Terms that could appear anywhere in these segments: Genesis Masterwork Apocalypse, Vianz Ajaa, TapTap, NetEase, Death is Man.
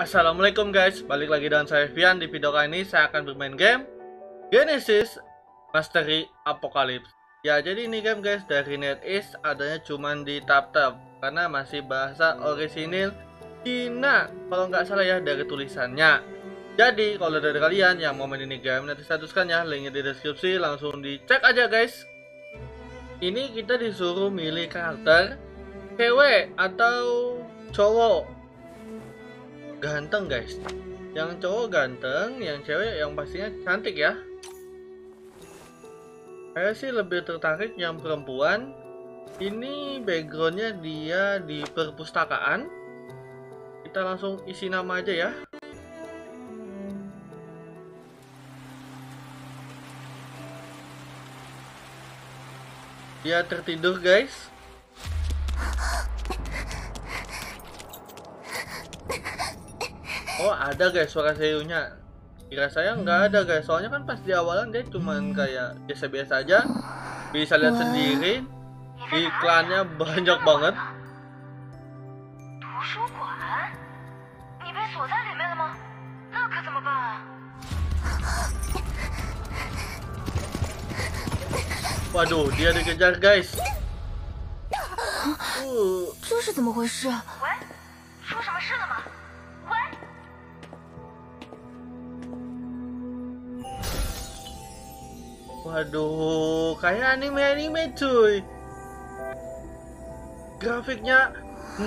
Assalamualaikum guys, balik lagi dengan saya Vian. Di video kali ini saya akan bermain game Genesis Masterwork Apocalypse. Ya, jadi ini game guys dari NetEase, adanya cuman di TapTap karena masih bahasa orisinil Cina kalau nggak salah ya dari tulisannya. Jadi kalau dari kalian yang mau main ini game, nanti statuskan ya, linknya di deskripsi, langsung dicek aja guys. Ini kita disuruh milih karakter cewek atau cowok ganteng guys. Yang cowok ganteng, yang cewek yang pastinya cantik ya. Saya sih lebih tertarik yang perempuan. Ini backgroundnya dia di perpustakaan. Kita langsung isi nama aja ya. Dia tertidur guys. Oh ada guys suara seyunya. Kira saya nggak ada guys, soalnya kan pas di awalan dia cuman kayak biasa-biasa aja. Bisa lihat sendiri iklannya banyak banget. Waduh, dia dikejar guys. Waduh, kayak anime-anime cuy. Grafiknya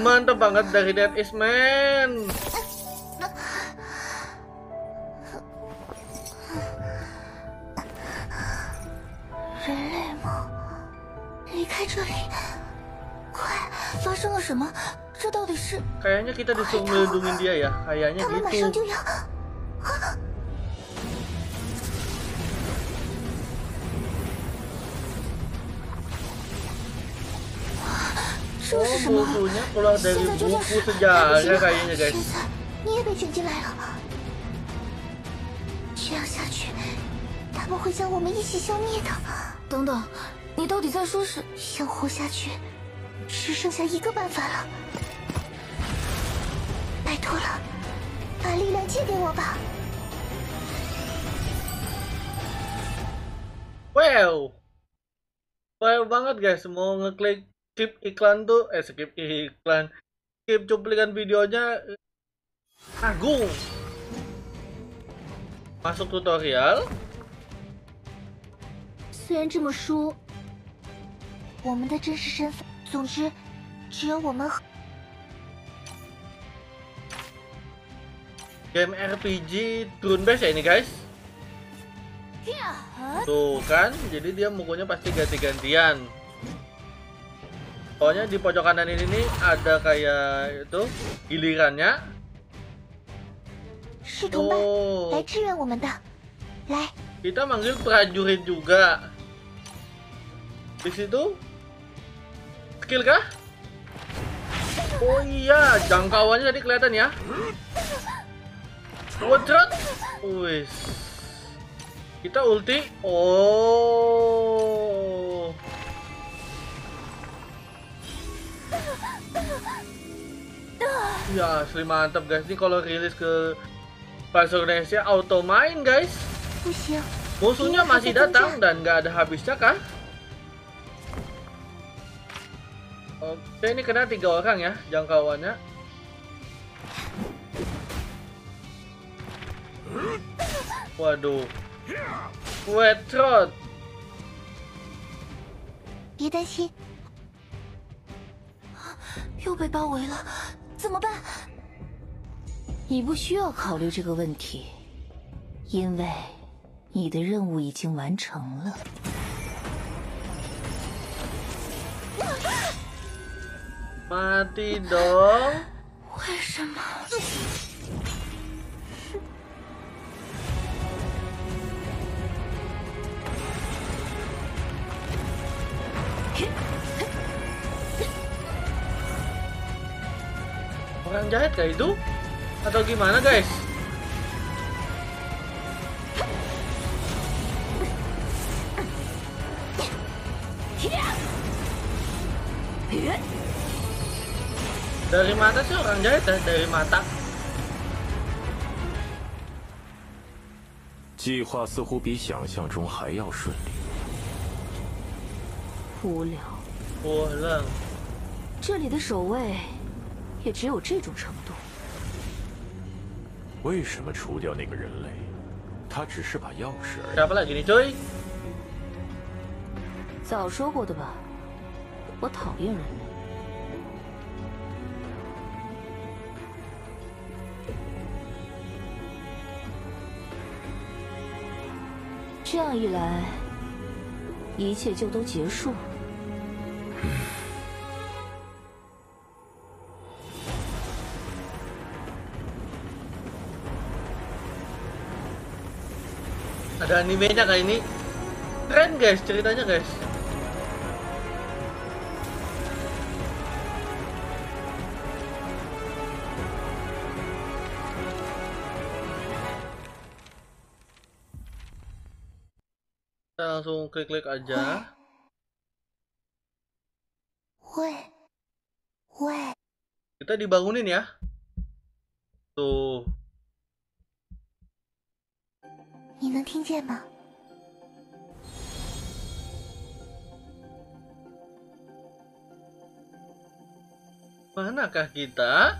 mantap banget dari Death is Man. Kayaknya kita disuruh melindungi dia ya, kayaknya gitu. Oh, bukunya keluar dari buku sejarah kayaknya guys. Wow banget guys, mau ngeklik skip iklan tuh, skip iklan, skip cuplikan videonya, agung. Masuk tutorial. Game RPG turun base ya ini guys. Tuh kan, jadi dia mukunya pasti ganti-gantian. Pokoknya di pojok kanan ini nih ada kayak itu gilirannya. Oh, kita manggil prajurit juga. Di situ skill kah? Oh iya, jangkauannya tadi kelihatan ya. Wodrot, wih. Kita ulti. Oh. Ya, asli mantap guys. Ini kalau rilis ke pasar Indonesia auto main guys. Musuhnya masih datang dan nggak ada habisnya kah? Oke, ini kena 3 orang ya jangkauannya. Waduh. Wetrot. Mati dong. Orang jahat kayak itu? Atau gimana guys? Dari mata sih orang jahat ya? Dari mata. 计划似乎比想象中还要顺利。无聊。我认。这里的守卫也只有这种程度。为什么除掉那个人类？他只是把钥匙而已。咋不来给你追？早说过的吧，我讨厌人类。 这样一来，一切就都结束了。Ada animenya kali ini, keren guys ceritanya guys. Langsung klik-klik aja. Weh. Kita dibangunin ya. Tuh. 你能听见吗? Manakah kita?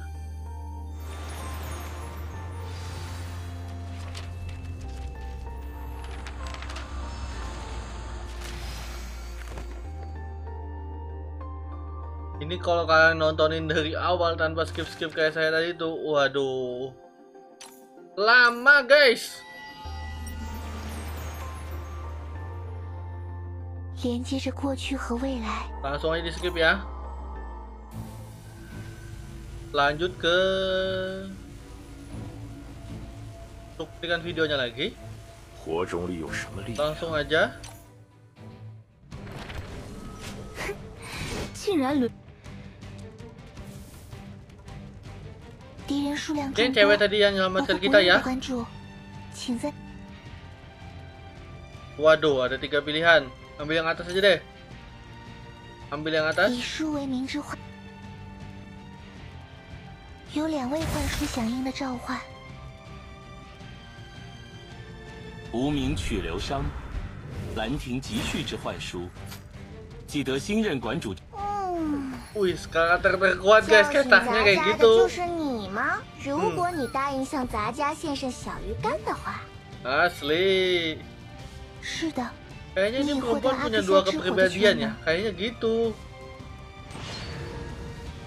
Ini kalau kalian nontonin dari awal tanpa skip-skip kayak saya tadi tuh, waduh, lama guys. 连接着过去和未来. Langsung aja di skip ya. Lanjut ke buktikan videonya lagi. Langsung aja. 竟然轮。 敌人数量增多，apakah boleh dibantu? Waduh, ada 3 pilihan. Ambil yang atas aja deh. Ambil yang atas. 以书为名之唤。有两位幻术响应的召唤。无名曲流觞，兰亭集序之幻术，记得新任馆主。 Wih, karakter terkuat guys, katanya kayak gitu. Asli. Kayaknya ini perempuan punya 2 kepribadian ya, kayaknya gitu.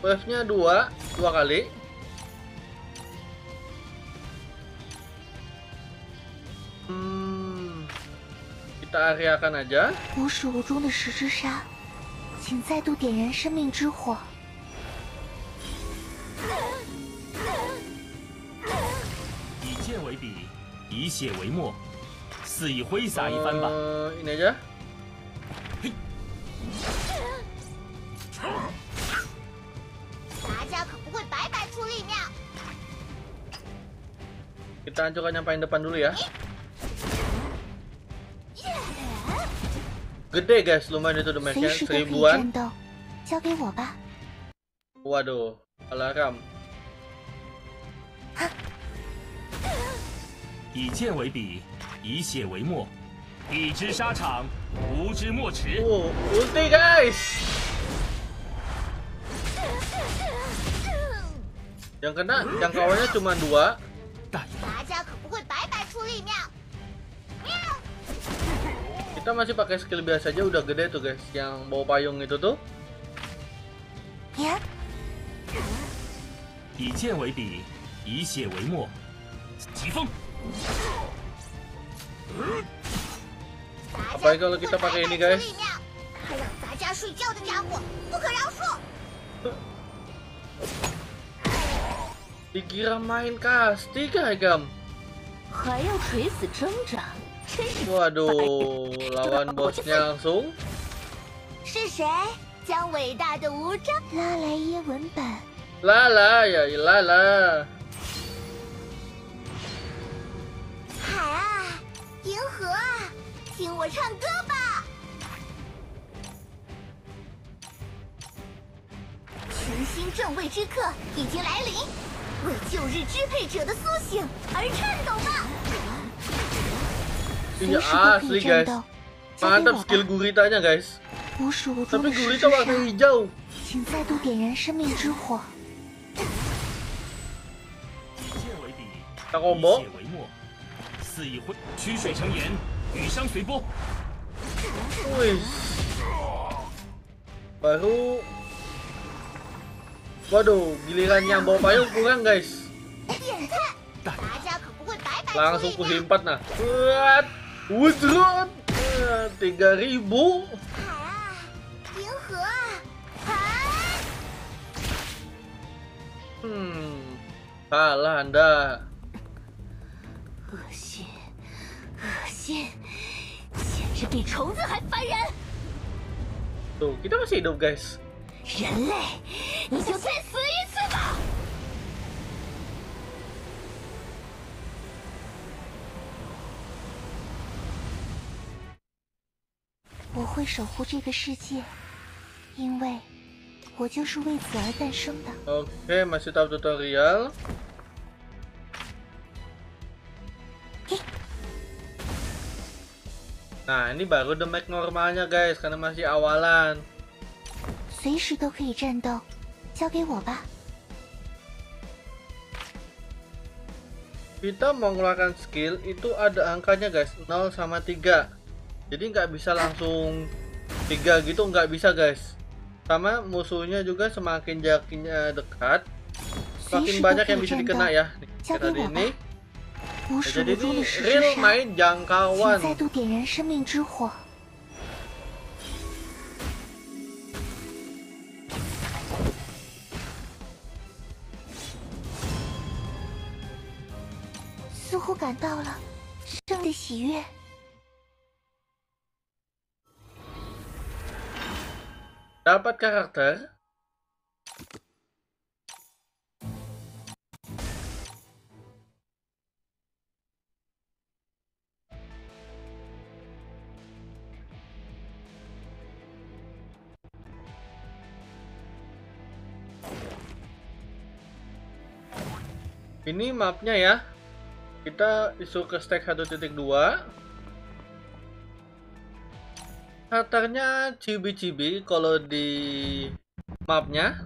Wave-nya 2 kali. Kita areakan aja. 请再度点燃生命之火。以剑为笔，以血为墨，肆意挥洒一番吧。Ini aja. Kita hancurkan yang paling depan dulu ya. Gede guys, lumayan itu damage-nya 1000-an. Waduh, alarm. Oh, ulti guys. Yang kena jangkauannya cuma 2. Kita masih pakai skill biasa aja, udah gede tuh guys, yang bawa payung itu tuh. Ya. Yi jian wei bi, yi xie wei mo. Qi feng. Apalagi kalau kita pakai ini guys. Dikira main kasti kah gam? Waduh, lawan bosnya langsung. Lala, ya Lala. Aslinya asli guys. Mantap skill guritanya guys. Tapi gurita warna hijau. Kita combo. Wih. Baru. Waduh, giliran yang bawa payung kurang guys. Langsung kuhimpat nah. Buat wudron 3000. Salah Anda. Tuh, kita masih hidup guys. Oke, masih tahap tutorial. Nah, ini baru the mech normalnya guys, karena masih awalan. Kita mengeluarkan skill itu ada angkanya guys, 0 sama 3. Jadi nggak bisa langsung 3 gitu, nggak bisa guys. Sama musuhnya juga semakin jaraknya dekat, semakin banyak yang bisa dikena ya. Kita di ini. Nah, jadi ini real main jangkauan. Dapat karakter. Ini mapnya ya. Kita isu ke stack 1.2. Karakternya cibi-cibi kalau di mapnya.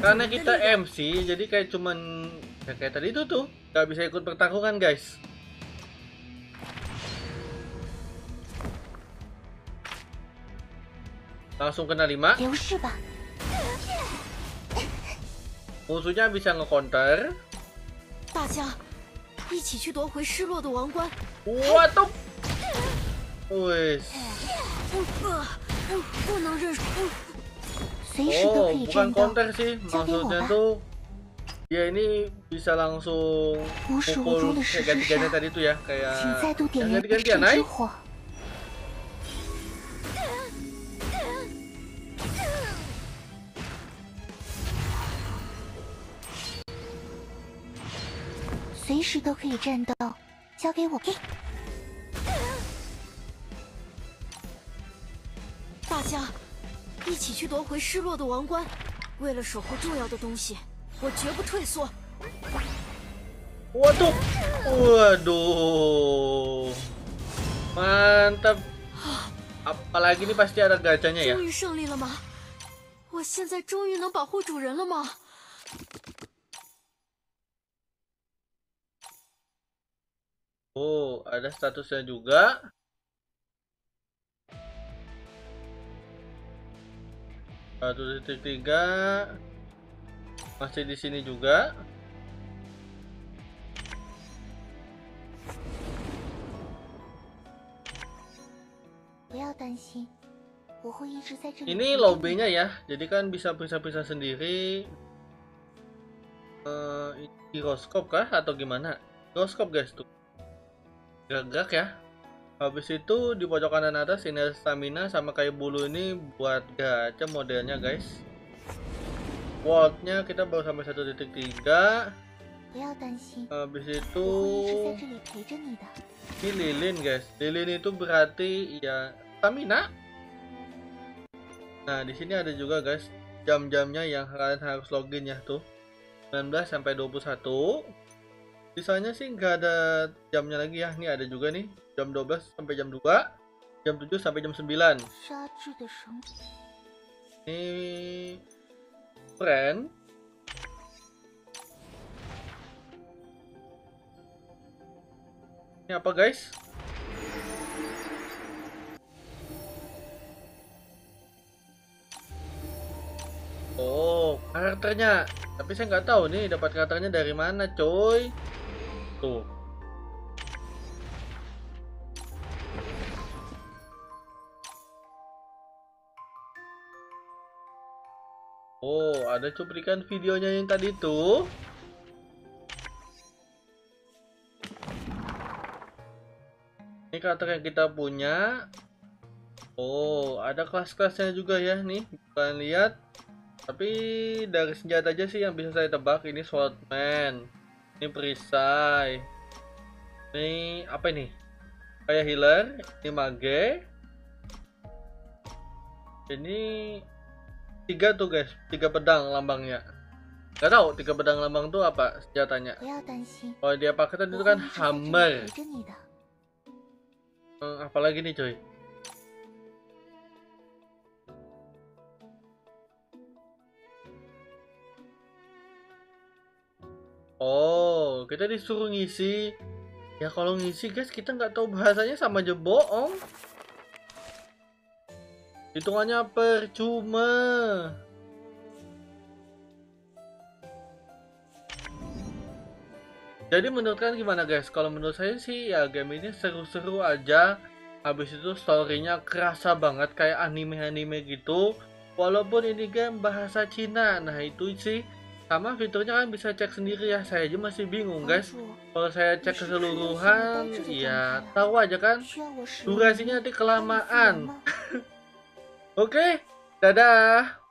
Karena kita MC, jadi kayak cuman ya kayak tadi itu tuh, nggak bisa ikut pertarungan guys. Langsung kena 5. Musuhnya bisa nge-counter. Waduh. Wes. Oh, bukan counter sih, maksudnya tuh ya ini bisa langsung pukul kayak ganti-gantian tadi tuh ya, kayak ganti-gantian naik. Waduh, waduh, mantap. Apalagi ini pasti ada gacanya ya. Oh, ada statusnya juga. Status 3 masih di sini juga. Ini lobbynya ya, jadi kan bisa pisah-pisah sendiri. Giroskop kah atau gimana? Giroskop guys tuh. Gerak ya. Habis itu di pojok kanan atas ini ada stamina sama kayu bulu, ini buat gacha modelnya guys. Worldnya kita baru sampai 1.3. Habis itu ini lilin guys. Lilin itu berarti ya stamina. Nah di sini ada juga guys jam-jamnya yang kalian harus login ya tuh. 19 sampai 21. Sisanya sih nggak ada jamnya lagi ya. Ini ada juga nih, jam 12 sampai jam 2, jam 7 sampai jam 9. Ini friend. Ini apa guys? Oh, karakternya. Tapi saya nggak tahu nih dapat karakternya dari mana, coy. Tuh. Oh, ada cuplikan videonya yang tadi tuh. Ini karakter yang kita punya. Oh, ada kelas-kelasnya juga ya nih. Kalian lihat. Tapi dari senjata aja sih yang bisa saya tebak. Ini swordman, ini perisai, ini apa ini? Kayak healer, ini mage. Ini 3 tuh guys, 3 pedang lambangnya. Gak tau 3 pedang lambang tuh apa senjatanya. Kalau dia pakai tadi itu kan hammer. Apalagi nih coy? Oh, kita disuruh ngisi. Ya kalau ngisi guys, kita nggak tahu bahasanya sama aja bohong. Hitungannya percuma. Jadi menurut kalian gimana guys? Kalau menurut saya sih ya game ini seru-seru aja. Habis itu story-nya kerasa banget kayak anime-anime gitu. Walaupun ini game bahasa Cina. Nah itu sih. Sama fiturnya kan bisa cek sendiri ya, saya aja masih bingung guys. Kalau saya cek keseluruhan ya tahu aja kan, durasinya nanti kelamaan. Oke, dadah.